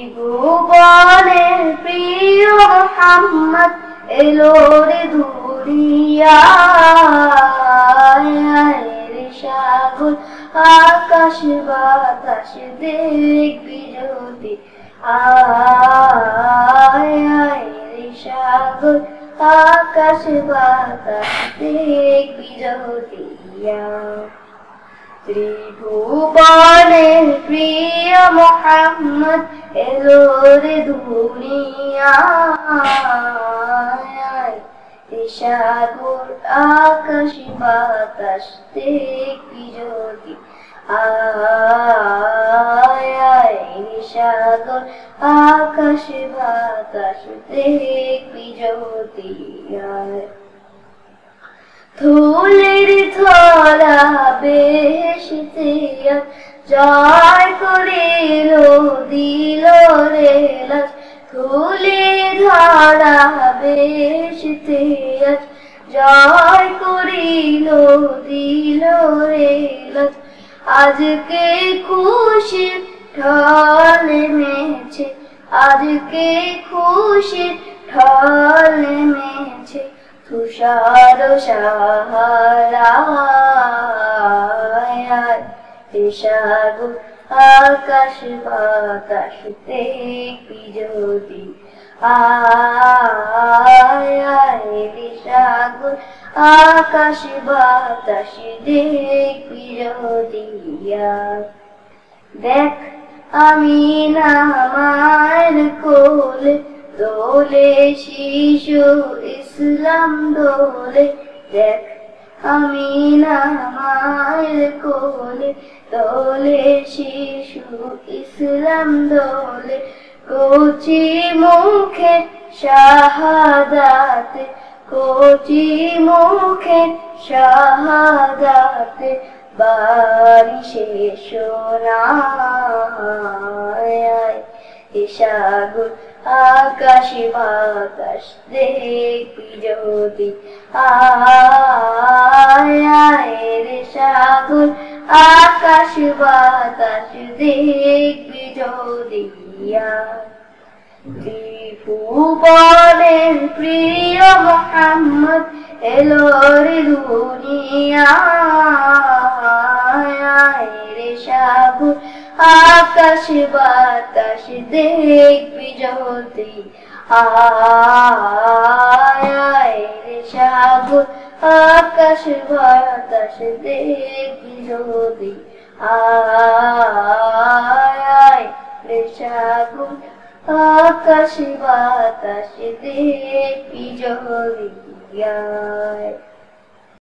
ত্রিভুবনের প্রিয় মোহাম্মদ এলো রে দুরিয়ায়, আয়রে সাগর আকাশ বাতাস দেখবি জ্যোতি, আয় আয়রে সাগর আকাশ বাতাস দেখবি জ্যোতি। ত্রিভুবনের প্রিয় মোহাম্মদ এলো রে দুনিয়ায়, সাগর আকাশ বাতাস দেখবি জ্যোতি, আয় আয় সাগর আকাশ বাতাস দেখবি জ্যোতি। ধুলির ধরা বেশিতে জয় করিল দিল রে লাজ, ধুলির ধরা বেশিতে জয় করিল দিল রে লাজ। আজকে খুশি ঢল নেমেছে, আজকে খুশি ঢল নেমেছে তুষার সাহারায়, সাগর আকাশ বাতাস দেখবি জ্যোতি, আয় আয় সাগর আকাশ বাতাস দেখবি জ্যোতি। দেখ আমি নামার কোলে দোলে শিশু ইসলাম দোলে, দেখ আমি নামায়ের কোলে দোলে শিশু ইসলাম দোলে। কচি মুখে শাহাদাতে, কচি মুখে শাহাদাতে বাণী শেষ শোনায়, সাগর আকাশ বাতাস দেখবি জ্যোতি, আয় আয় সাগর আকাশ বাতাস দেখবি জ্যোতি। ত্রিভুবনের প্রিয় মোহাম্মদ এলো রে দুনিয়ায়, আয় সাগর আকাশ বাতাস দেখবি জ্যোতি, আয় আয় সাগর আকাশ বাতাস দেখবি জ্যোতি, আয় আয় সাগর আকাশ বাতাস দেখবি জ্যোতি।